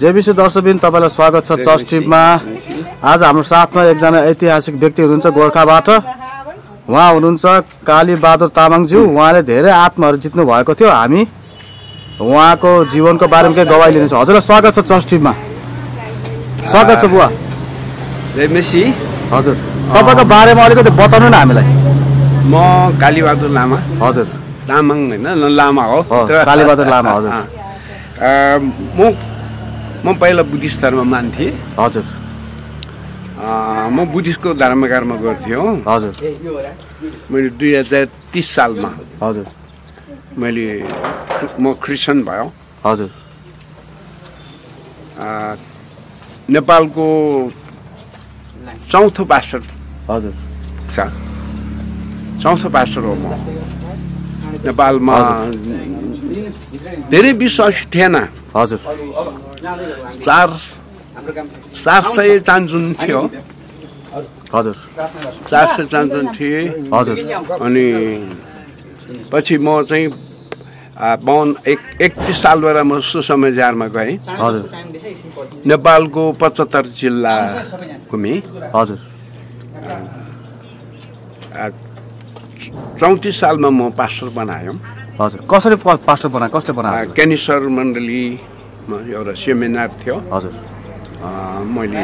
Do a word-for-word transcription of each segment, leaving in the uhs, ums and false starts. JBC दर्शकबिन तपाईलाई स्वागत छ चस्टिपमा। आज हाम्रो साथमा एकजना ऐतिहासिक व्यक्ति हुनुहुन्छ गोरखाबाट। उहाँ हुनुहुन्छ काली बहादुर तामाङज्यू। उहाँले धेरै आत्महरु जित्नु भएको थियो। हामी उहाँको जीवनको बारेमा के गवाही लिन्छौं। हजुरलाई स्वागत छ चस्टिपमा। स्वागत छ बुवा। जेबीसी हजुर तपाईको बारेमा अलिकति बताउनु न हामीलाई। म काली बहादुर लामा हजुर तामाङ हैन लामा हो काली बहादुर लामा हजुर। म म पहिला बुद्धिस्ट धर्म मान्थे हजुर। म बुद्धिस्टको धर्मकर्म गर्थेँ हजुर। मैले दुई हजार तिस सालमा हजुर मैले म क्रिस्चियन भयो हजुर। नेपालको चौथो पास्टर हजुर चौथो पास्टर हो म। नेपालमा धेरै विश्वासी थिएन हजुर। चार चार सय चान्जुन थियो हजुर। चार सय चान्जुन थिए हजुर। अनि पछि म चाहिँ बाउन एक एकतिस साल भएर म सुसमय जारमा गएँ हजुर। नेपालको पचहत्तर जिल्ला घुमेँ हजुर। चौतिस सालमा म पास्टर बनायौँ हजुर। कसरी पास्टर बनायो कसले बनायो? क्यानिसर मण्डली एउटा सेमिनार थियो हजुर। मैले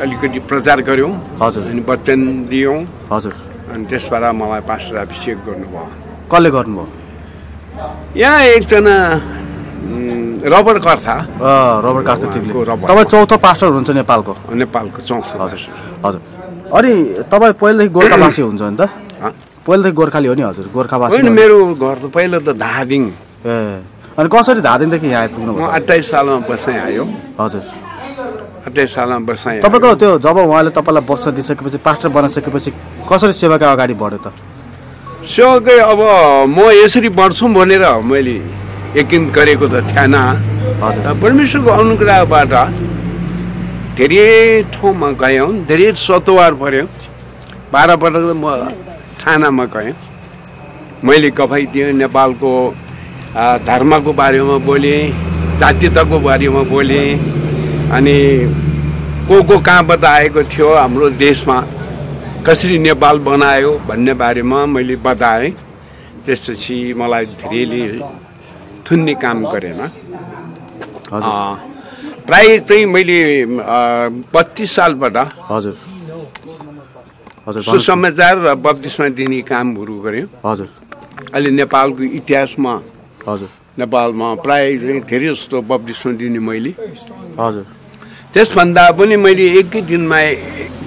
अलिकति प्रचार गऱ्यौँ हजुर। अनि वचन दियौँ हजुर। अनि त्यसबाट मलाई पास्टर अभिषेक गर्नुभयो। कसले गर्नुभयो? यहाँ एकजना रबर कर्था रबर कर्था तपाईँ चौथो पास्टर हुनुहुन्छ नेपालको? नेपालको चौथो हजुर हजुर। अनि तपाईँ पहिलादेखि गोर्खावासी हुन्छ नि त? पहिलादेखि गोर्खाली हो नि हजुर? गोर्खावासी होइन, मेरो घर त पहिला त धादिङ। ए अनि कसरी धादिङदेखि यहाँ आइपुग्नु? म अट्ठाइस सालमा बसाइ आयो हजुर। अट्ठाइस सालमा बसाइ तपाईँको त्यो जब उहाँले तपाईँलाई वर्ष दिइसकेपछि पास्टर बनाइसकेपछि कसरी सेवाका अगाडि बढ्यो त? सेवाकै अब म यसरी बढ्छु भनेर मैले यकिन गरेको त थिएन हजुर। परमेश्वरको अनुग्रहबाट धेरै ठाउँमा गयौँ, धेरै सतवार पऱ्यो। बाह्र पटक म थानामा गएँ, मैले गवाई दिएँ, नेपालको धर्मको बारेमा बोले, जातित्वको बारेमा बोले। अनि को को कहाँबाट आएको थियो, हाम्रो देशमा कसरी नेपाल बनायो भन्ने बारेमा मैले बताएँ। त्यसपछि मलाई धेरैले थुन्ने काम गरेन। प्राय चाहिँ मैले बत्तिस सालबाट हजुर हजुर सुसमाचार र बत्तिसमा दिने कामहरू गरेँ हजुर। अहिले नेपालको इतिहासमा हजुर नेपालमा प्राय धेरै जस्तो बप्तिस्मा दिने मैले हजुर। त्यसभन्दा पनि मैले एकै दिनमा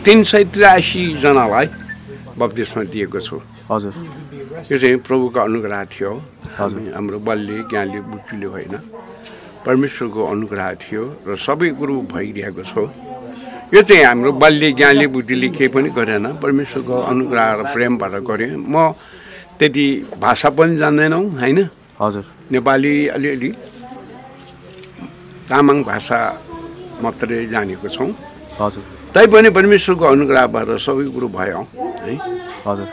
तिन सय त्रियासी जनालाई बप्तिस्मा दिएको छु हजुर। यो चाहिँ प्रभुको अनुग्रह थियो हजुर। हाम्रो बलले ज्ञानले बुद्धिले होइन, परमेश्वरको अनुग्रह थियो र सबै कुरो भइरहेको छ। यो चाहिँ हाम्रो बलले ज्ञानले बुद्धिले केही पनि गरेन, परमेश्वरको अनुग्रह र प्रेमबाट गरेँ। म त्यति भाषा पनि जान्दैनौँ होइन हजुर। नेपाली अलिअलि तामाङ भाषा मात्रै जानेको छौँ हजुर। तैपनि परमेश्वरको अनुग्रहबाट सबै कुरो भयो है हजुर।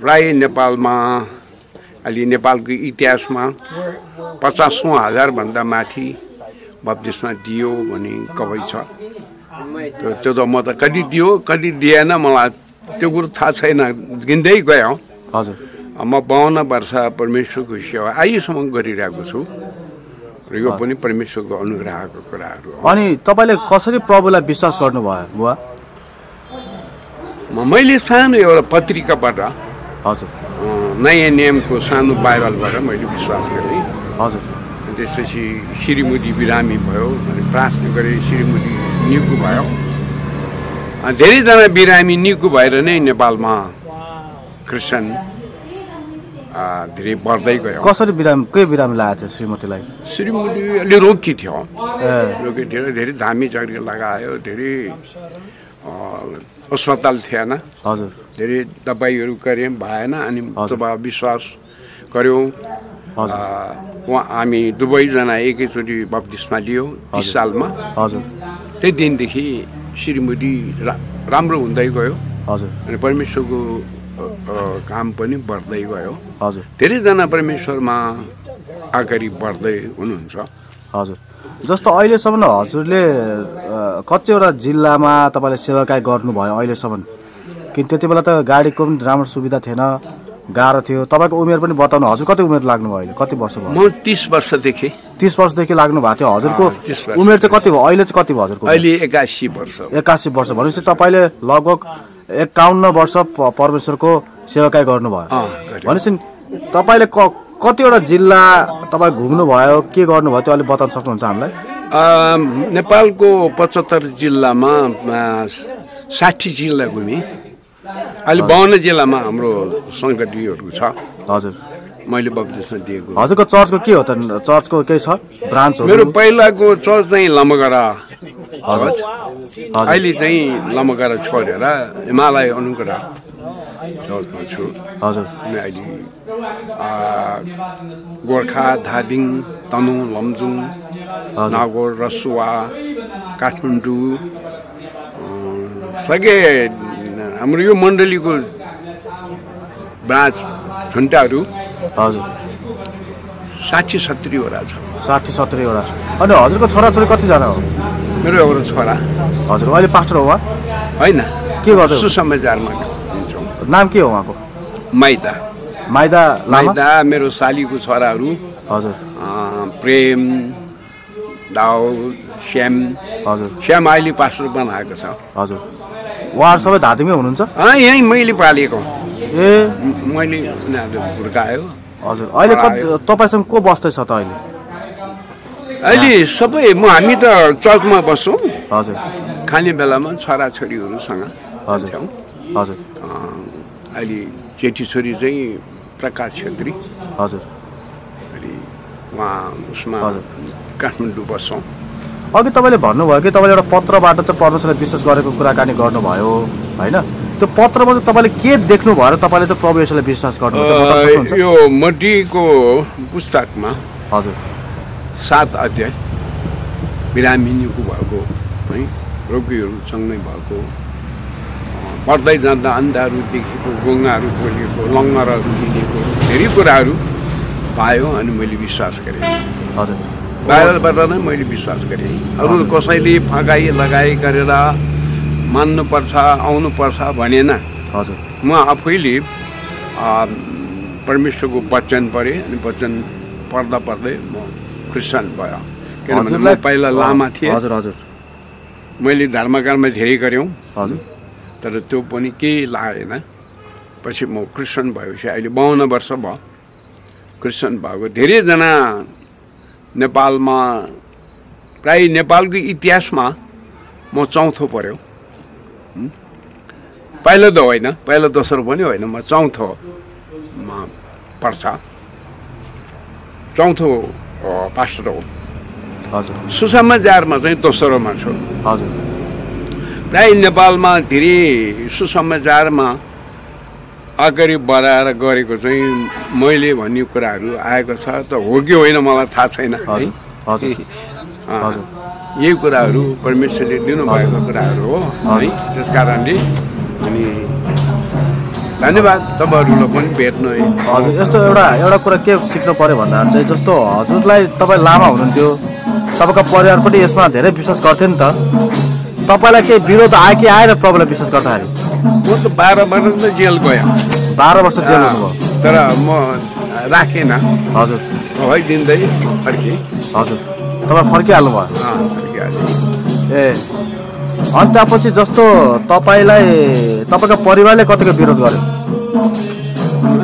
प्राय नेपालमा अलि नेपालको इतिहासमा पचासौँ हजारभन्दा माथि बप्तिस्मा दियो भने कवै छ। त्यो त म त कति दियो कति दिएन मलाई त्यो कुरो थाहा छैन, गिन्दै गयो हजुर। म बाहन्न वर्ष परमेश्वरको सेवा अहिलेसम्म गरिरहेको छु र यो पनि परमेश्वरको अनुग्रहको कुराहरू हो। अनि तपाईँले कसरी प्रभुलाई विश्वास गर्नुभयो बुवा? मैले सानो एउटा पत्रिकाबाट हजुर नयाँ नियमको सानो बाइबलबाट मैले विश्वास गरेँ हजुर। त्यसपछि श्रीमती बिरामी भयो, प्रार्थना गरेँ, श्रीमती निको भयो। धेरैजना बिरामी निको भएर नै नेपालमा क्रिस्चियन धेरै बढ्दै गयो। कसरी बिरामी के बिरामी लगाएको थियो श्रीमतीलाई? श्रीमती अलि रोगी थियो रोगी थियो धेरै धामी झगडी लगायो, धेरै अस्पताल थिएन हजुर। धेरै दबाईहरू गऱ्यौँ भएन। अनि जब विश्वास गऱ्यौँ उहाँ हामी दुवैजना एकैचोटि बप्तिस्मा लियो तिस सालमा हजुर। त्यही दिनदेखि श्रीमती रा राम्रो हुँदै गयो हजुर। अनि परमेश्वरको काम पनि बढ्दै गयो हजुर। धेरैजना परमेश्वरमा अगाडि बढ्दै हुनुहुन्छ हजुर। जस्तो अहिलेसम्म हजुरले कतिवटा जिल्लामा तपाईले सेवाकार्य गर्नुभयो अहिलेसम्म किन त्यतिबेला त गाडीको पनि राम्रो सुविधा थिएन गाह्रो थियो तपाईको उमेर पनि बताउनु हजुर कति उमेर लाग्नु भयो अहिले कति वर्ष भयो म तीस वर्ष देखि तीस वर्ष देखि लाग्नु भएको थियो हजुरको उमेर चाहिँ कति भयो अहिले चाहिँ कति भयो हजुरको अहिले एक्कासी वर्ष एक्कासी वर्ष भनेपछि तपाईले लगभग एक्काउन्न वर्ष परमेश्वरको सेवाकार्य गर्नुभयो भनेपछि तपाईले कतिवटा जिल्ला तपाई घुम्नु भयो के गर्नु भयो त्यो अलि बताउन सक्नुहुन्छ हामीलाई नेपालको पचहत्तर जिल्लामा साठी जिल्ला घुमे अलि बाउन्न जिल्लामा हाम्रो संगठनहरु छ हजुर मैले बक्समा दिएको हजुरको चर्चको के हो त चर्चको के छ ब्रान्च हो मेरो पहिलाको चर्च चाहिँ लमगरा हजुर अहिले चाहिँ लमगरा छोडेर हिमालय अनुगरा हजुर गोर्खा धादिङ तनु लमजुङ नागोर रसुवा काठमाडौँ सके हाम्रो यो मण्डलीको ब्रान्च झण्डाहरु हजुर साठी सत्तरी वटा छ साठी सत्तरी वटा अनि हजुरको छोराछोरी कति जना हो मेरो एउटा छोरा हजुर अहिले पास्टर हो हैन के गर्दै हो सुसमाचारमा नाम के हो उहाँको माइदा माइदा माइदा मेरो सालीको छोराहरु हजुर प्रेम दाउ श्याम हजुर श्याम अहिले पास्टर बनाएको छ हजुर उहाँ सबै धादिङमै हुनुहुन्छ अँ यही मैले पालेको ए मैले उनीहरुले हुर्कायो हजुर अहिले तपाईसँग को बस्दै छ त अहिले अहिले सबै म हामी त चर्चमा बस्छौं हजुर खाली बेलामा छोरा छोरीहरुसँग हजुर हजुर अहिले चेटी छोरी चाहिँ प्रकाश छेत्री हजुर अनि उहाँ उसमा काठमाडौँ बस्छौं अघि तपाईले भन्नुभयो कि तपाईले एउटा पत्रबाट चाहिँ परमेश्वरलाई विश्वास गरेको कुराकानी गर्नुभयो हैन त्यो पत्रमा चाहिँ तपाईले के देख्नु भयो र तपाईले चाहिँ प्रभु येशूलाई विश्वास गर्नुभयो यो मत्तीको पुस्तकमा हजुर सात अध्याय बिरामीनीको भएको है रोगीहरु सँगै भएको पढ्दै जाँदा अन्धाहरू देखेको गङ्गाहरू खोलेको लङ्गरहरू देखेको धेरै कुराहरू पायो अनि मैले विश्वास गरे हजुर बाइबलबाट नै मैले विश्वास गरे अरू कसैले फगाई लगाई गरेर मान्नु पर्छ आउनु पर्छ भनेन हजुर म आफैले परमेश्वरको वचन पढे अनि वचन पढ्दा पढ्दै म क्रिस्चियन भयो किनभने म पहिला लामा थिए हजुर हजुर मैले धर्मकर्म धेरै गरेँ हजुर तर त्यो पनि केही लागेन पछि म क्रिस्चियन भएपछि अहिले बाउन्न वर्ष भयो क्रिस्चियन भएको धेरैजना नेपालमा प्राय नेपालको इतिहासमा म चौथो पर्यो पहिलो त होइन पहिलो दोस्रो पनि होइन म चौथोमा पर्छ चौथो पास्टर हो हजुर सुसमाचारमा चाहिँ दोस्रोमा छु हजुर प्राय नेपालमा धेरै सुसमाचारमा अगाडि बढाएर गरेको चाहिँ मैले भन्ने कुराहरू आएको छ त हो कि होइन मलाई थाहा छैन यही कुराहरू परमेश्वरले दिनुभएको कुराहरू हो है त्यस कारणले अनि धन्यवाद तपाईँहरूलाई पनि भेट्नु है हजुर यस्तो एउटा एउटा कुरा के सिक्नु पर्यो भन्दा चाहिँ जस्तो हजुरलाई तपाईँ लामा हुनुहुन्थ्यो तपाईँको परिवार पनि यसमा धेरै विश्वास गर्थ्यो नि त तपाईलाई केही विरोध आयो कि आएर प्रभुलाई विश्वास गर्दाखेरि म त बाह्र वर्ष जेल गएँ बाह्र वर्ष जेल गएको तर म राखेन हजुर भइ दिँदै फर्केँ हजुर तपाईँ फर्किहाल्नु भयो फर्किहाल्नु ए अन्त पछि जस्तो तपाईँलाई तपाईँको परिवारले कतिको विरोध गर्यो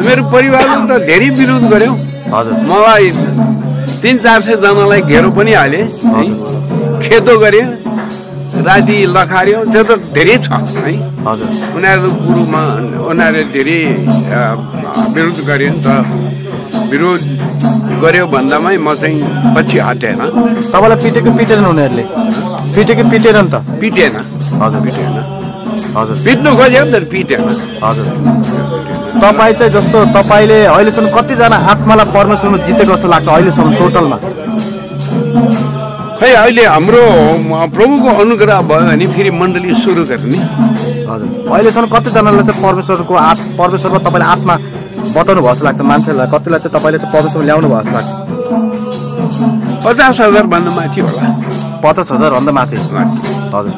मेरो परिवारले त धेरै विरोध गर्यो हजुर मलाई तीन चार सय जनालाई घेरो पनि हाले खेदो गरे राति लखार्यो त्यो त धेरै छ है हजुर उनीहरू गुरुमा उनीहरूले धेरै विरोध गरे नि त विरोध गर्यो भन्दामै म चाहिँ पछि हटेन तपाईँलाई पिटेको पिटेन उनीहरूले पिटेको पिटेन नि त पिटेन हजुर पिटेन हजुर पिट्नु खोज्यो नि त पिटेन हजुर तपाईँ चाहिँ जस्तो तपाईँले अहिलेसम्म कतिजना आत्मालाई परमेश्वरमा जितेको जस्तो लाग्छ अहिलेसम्म टोटलमा खै अहिले हाम्रो प्रभुको अनुग्रह भयो भने फेरि मण्डली सुरु गर्ने हजुर अहिलेसम्म कतिजनालाई चाहिँ परमेश्वरको आत् परमेश्वरमा तपाईँले आत्मा बताउनु भएको जस्तो लाग्छ मान्छेलाई कतिलाई चाहिँ तपाईँले चाहिँ परमेश्वरमा ल्याउनु भएको जस्तो लाग्छ पचास हजार भन्दा माथि होला पचास हजार भन्दा माथि हजुर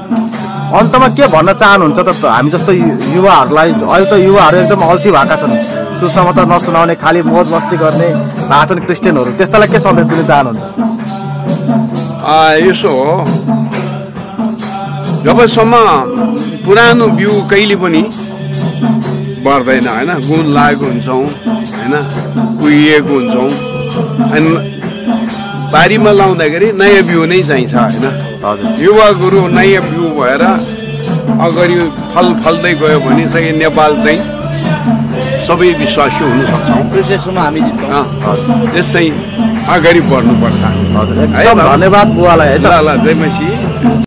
अन्तमा के भन्न चाहनुहुन्छ त हामी जस्तो युवाहरुलाई अहिले त युवाहरु एकदम अल्छी भएका छन् सुसमाचार नसुनाउने खाली मौज मस्ती गर्ने भाषण क्रिस्चियनहरु त्यस्तालाई के सन्देश दिन चाहनुहुन्छ आ यसो हो जबसम्म पुरानो बिउ कहिले पनि बढ्दैन हैन गुण लागेको हुन्छौं हैन कुइएको हुन्छौं अनि बारीमा लाउँदाखेरि नयाँ बिउ नै चाहिन्छ हैन हजुर युवा गुरु नयाँ बिउ भएर अगाडि फल फल्दै गयो भने चाहिँ नेपाल चाहिँ सबै विश्वासी हुन सक्छौं त्यसैमा हामी जित्छौं त्यसै अगाडि बढ्नु पर्छ हजुर एकदम धन्यवाद बुवालाई है ल ल जय मसी